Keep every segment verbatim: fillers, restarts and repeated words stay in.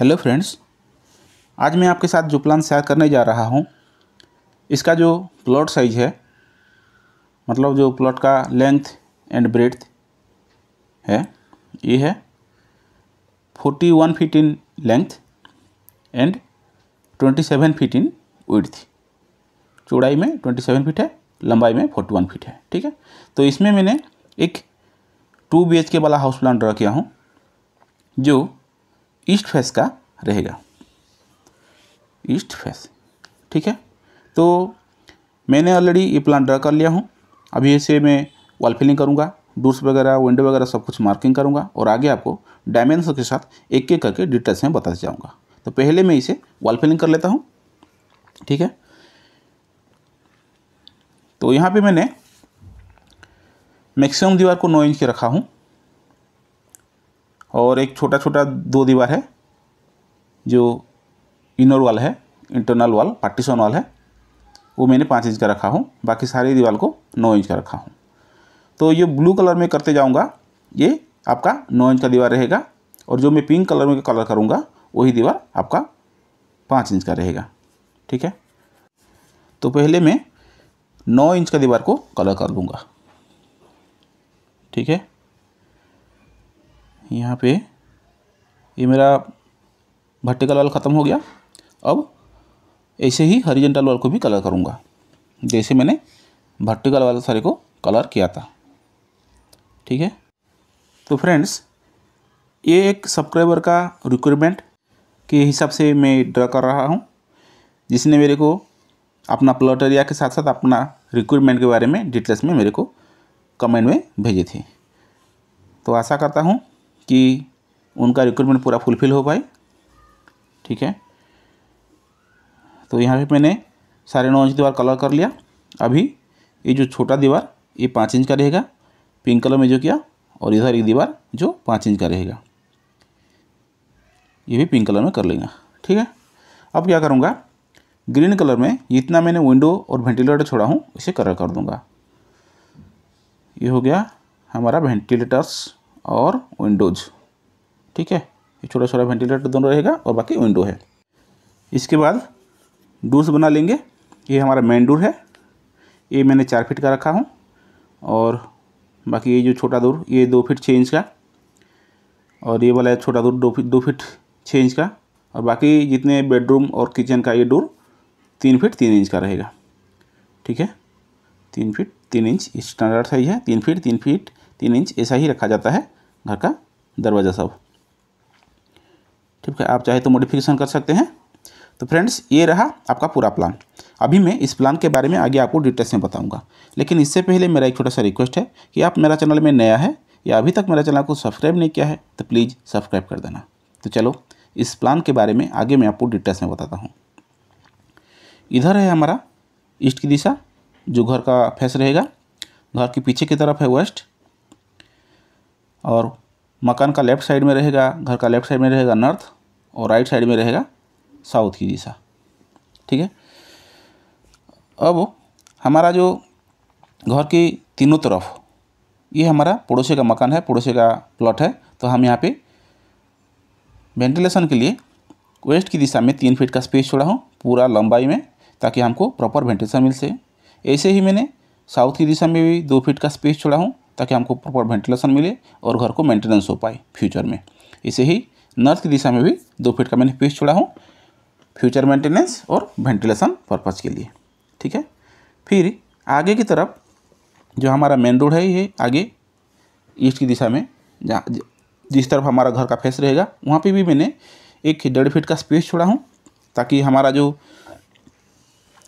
Hello friends, आज मैं आपके साथ जो प्लान शेयर करने जा रहा हूं, इसका जो प्लॉट साइज है, मतलब जो प्लॉट का लेंथ एंड ब्रेड्थ है, ये है इकतालीस फीट इन लेंथ एंड सत्ताईस फीट इन विड्थ। चौड़ाई में सत्ताईस फीट है, लंबाई में इकतालीस फीट है। ठीक है, तो इसमें मैंने एक टू बी एच के वाला हाउस प्लान ड्रा किया हूँ जो ईस्ट फेस का रहेगा, ईस्ट फेस। ठीक है, तो मैंने ऑलरेडी ये प्लान ड्रा कर लिया हूँ। अभी इसे मैं वॉल फिलिंग करूँगा, डोर्स वगैरह, विंडो वगैरह सब कुछ मार्किंग करूँगा और आगे आपको डायमेंशन के साथ एक एक करके डिटेल्स में बताते जाऊँगा। तो पहले मैं इसे वॉल फिलिंग कर लेता हूँ। ठीक है, तो यहाँ पे मैंने मैक्सिमम दीवार को नौ इंच के रखा हूँ और एक छोटा छोटा दो दीवार है जो इनर वॉल है, इंटरनल वॉल, पार्टीशन वॉल है, वो मैंने पाँच इंच का रखा हूँ। बाकी सारी दीवार को नौ इंच का रखा हूँ। तो ये ब्लू कलर में करते जाऊँगा, ये आपका नौ इंच का दीवार रहेगा और जो मैं पिंक कलर में कलर करूँगा वही दीवार आपका पाँच इंच का रहेगा। ठीक है, तो पहले मैं नौ इंच का दीवार को कलर कर लूँगा। ठीक है, यहाँ पे ये मेरा वर्टिकल वाल ख़त्म हो गया। अब ऐसे ही हॉरिजॉन्टल वाल को भी कलर करूँगा जैसे मैंने वर्टिकल वाल सारे को कलर किया था। ठीक है, तो फ्रेंड्स, ये एक सब्सक्राइबर का रिक्वायरमेंट के हिसाब से मैं ड्रा कर रहा हूँ, जिसने मेरे को अपना प्लॉट एरिया के साथ साथ अपना रिक्वायरमेंट के बारे में डिटेल्स में मेरे को कमेंट में भेजे थे। तो आशा करता हूँ कि उनका रिक्वायरमेंट पूरा फुलफ़िल हो पाए। ठीक है, तो यहाँ पे मैंने साढ़े नौ इंच दीवार कलर कर लिया। अभी ये जो छोटा दीवार ये पाँच इंच का रहेगा, पिंक कलर में जो किया, और इधर एक दीवार जो पाँच इंच का रहेगा ये भी पिंक कलर में कर लेंगे। ठीक है, अब क्या करूँगा, ग्रीन कलर में जितना मैंने विंडो और वेंटिलेटर छोड़ा हूँ इसे कलर कर दूँगा। ये हो गया हमारा वेंटिलेटर्स और विंडोज़। ठीक है, ये छोटा छोटा वेंटिलेटर दोनों रहेगा और बाकी विंडो है। इसके बाद डोर्स बना लेंगे। ये हमारा मेन डोर है, ये मैंने चार फीट का रखा हूँ और बाकी ये जो छोटा डोर ये दो फीट छः इंच का, और ये वाला छोटा डोर दो फीट दो फीट छः इंच का, और बाकी जितने बेडरूम और किचन का ये डोर तीन फीट तीन इंच का रहेगा। ठीक है, तीन फीट तीन इंच स्टैंडर्ड साइज है, तीन फीट तीन फीट तीन इंच ऐसा ही रखा जाता है घर का दरवाज़ा सब। ठीक है, आप चाहे तो मॉडिफिकेशन कर सकते हैं। तो फ्रेंड्स, ये रहा आपका पूरा प्लान। अभी मैं इस प्लान के बारे में आगे आपको डिटेल्स में बताऊंगा, लेकिन इससे पहले मेरा एक छोटा सा रिक्वेस्ट है कि आप मेरा चैनल में नया है या अभी तक मेरा चैनल को सब्सक्राइब नहीं किया है तो प्लीज़ सब्सक्राइब कर देना। तो चलो इस प्लान के बारे में आगे मैं आपको डिटेल्स में बताता हूँ। इधर है हमारा ईस्ट की दिशा जो घर का फेस रहेगा, घर के पीछे की तरफ है वेस्ट, और मकान का लेफ़्ट साइड में रहेगा, घर का लेफ़्ट साइड में रहेगा नॉर्थ, और राइट साइड में रहेगा साउथ की दिशा। ठीक है, अब हमारा जो घर की तीनों तरफ ये हमारा पड़ोसी का मकान है, पड़ोसी का प्लॉट है, तो हम यहाँ पे वेंटिलेशन के लिए वेस्ट की दिशा में तीन फीट का स्पेस छोड़ा हूँ पूरा लंबाई में, ताकि हमको प्रॉपर वेंटिलेशन मिल सके। ऐसे ही मैंने साउथ की दिशा में भी दो फीट का स्पेस छोड़ा हूँ ताकि हमको प्रॉपर वेंटिलेशन मिले और घर को मेंटेनेंस हो पाए फ्यूचर में। इसे ही नॉर्थ की दिशा में भी दो फीट का मैंने स्पेस छोड़ा हूँ फ्यूचर मेंटेनेंस और वेंटिलेशन पर्पस के लिए। ठीक है, फिर आगे की तरफ जो हमारा मेन रोड है, ये आगे ईस्ट की दिशा में जहाँ जिस तरफ हमारा घर का फेस रहेगा वहाँ पे भी मैंने एक डेढ़ फीट का स्पेस छोड़ा हूँ ताकि हमारा जो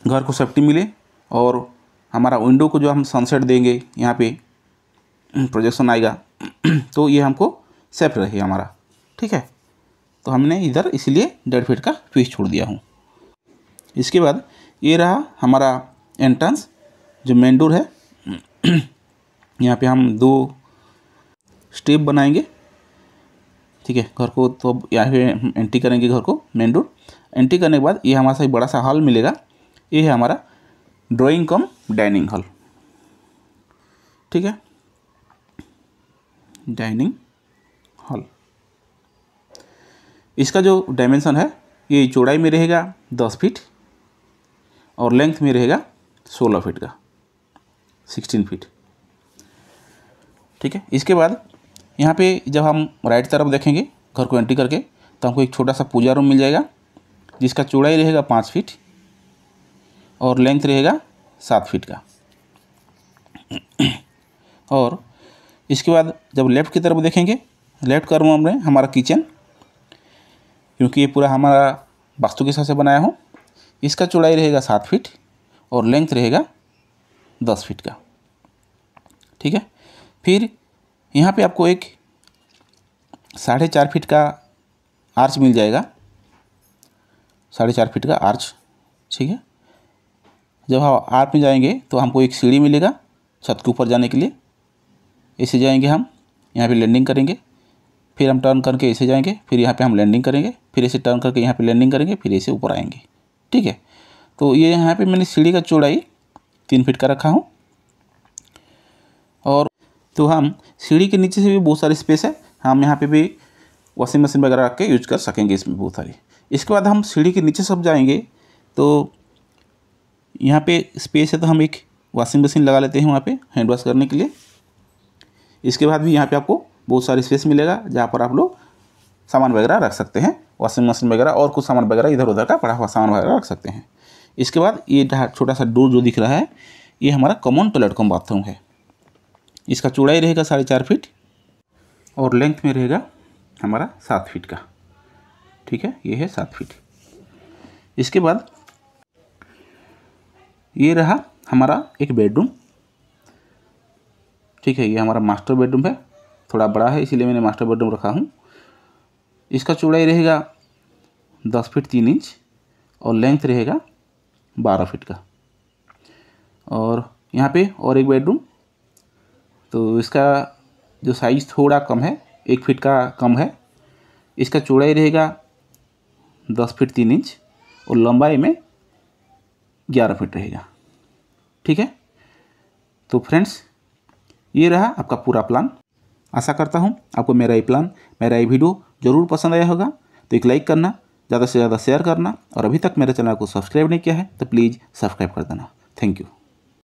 घर को सेफ्टी मिले और हमारा विंडो को जो हम सनसेट देंगे यहाँ पे प्रोजेक्शन आएगा तो ये हमको सेफ रहे हमारा। ठीक है, तो हमने इधर इसलिए डेढ़ फीट का स्पेस छोड़ दिया हूँ। इसके बाद ये रहा हमारा एंट्रेंस जो मेन डोर है। यहाँ पे हम दो स्टेप बनाएंगे। ठीक है, घर को तो अब यहाँ पे एंट्री करेंगे घर को मेन डोर। एंट्री करने के बाद ये हमारा साथ बड़ा सा हॉल मिलेगा, ये है हमारा ड्राइंग कम डाइनिंग हॉल। ठीक है, डाइनिंग हॉल। इसका जो डायमेंशन है ये चौड़ाई में रहेगा दस फीट और लेंथ में रहेगा सोलह फीट का, सिक्सटीन फीट। ठीक है, इसके बाद यहाँ पे जब हम राइट तरफ देखेंगे घर को एंट्री करके तो हमको एक छोटा सा पूजा रूम मिल जाएगा जिसका चौड़ाई रहेगा पाँच फीट और लेंथ रहेगा सात फीट का। और इसके बाद जब लेफ़्ट की तरफ देखेंगे, लेफ़्ट कर्म में हमारा किचन, क्योंकि ये पूरा हमारा वास्तु के हिसाब से बनाया हो, इसका चौड़ाई रहेगा सात फीट और लेंथ रहेगा दस फीट का। ठीक है, फिर यहाँ पे आपको एक साढ़े चार फीट का आर्च मिल जाएगा, साढ़े चार फीट का आर्च। ठीक है, जब हम हाँ आर्च में जाएंगे तो हमको एक सीढ़ी मिलेगा छत के ऊपर जाने के लिए, ऐसे जाएंगे हम, यहाँ पे लैंडिंग करेंगे, फिर हम टर्न करके ऐसे जाएंगे, फिर यहाँ पे हम लैंडिंग करेंगे, फिर ऐसे टर्न करके यहाँ पे लैंडिंग करेंगे, फिर ऐसे ऊपर आएंगे। ठीक है, तो ये यहाँ पे मैंने सीढ़ी का चौड़ाई तीन फीट का रखा हूँ। और तो हम सीढ़ी के नीचे से भी बहुत सारी स्पेस है, हम यहाँ पे भी वॉशिंग मशीन वगैरह रख के यूज कर सकेंगे इसमें बहुत सारी। इसके बाद हम सीढ़ी के नीचे सब जाएंगे तो यहाँ पे स्पेस है, तो हम एक वॉशिंग मशीन लगा लेते हैं वहाँ पे हैंड वॉश करने के लिए। इसके बाद भी यहाँ पे आपको बहुत सारी स्पेस मिलेगा जहाँ पर आप लोग सामान वगैरह रख सकते हैं, वॉशिंग मशीन वगैरह और कुछ सामान वगैरह इधर उधर का पड़ा हुआ सामान वगैरह रख सकते हैं। इसके बाद ये छोटा सा डोर जो दिख रहा है ये हमारा कॉमन टॉयलेट कम बाथरूम है, इसका चौड़ाई रहेगा साढ़े चार फीट और लेंथ में रहेगा हमारा सात फीट का। ठीक है, ये है सात फीट। इसके बाद ये रहा हमारा एक बेडरूम। ठीक है, ये हमारा मास्टर बेडरूम है, थोड़ा बड़ा है इसीलिए मैंने मास्टर बेडरूम रखा हूँ। इसका चौड़ाई रहेगा दस फीट तीन इंच और लेंथ रहेगा बारह फीट का। और यहाँ पे और एक बेडरूम, तो इसका जो साइज़ थोड़ा कम है, एक फीट का कम है, इसका चौड़ाई रहेगा दस फीट तीन इंच और लंबाई में ग्यारह फीट रहेगा। ठीक है, तो फ्रेंड्स ये रहा आपका पूरा प्लान। आशा करता हूँ आपको मेरा ये प्लान, मेरा ये वीडियो ज़रूर पसंद आया होगा। तो एक लाइक करना, ज़्यादा से ज़्यादा शेयर करना और अभी तक मेरे चैनल को सब्सक्राइब नहीं किया है तो प्लीज़ सब्सक्राइब कर देना। Thank you.